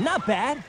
Not bad.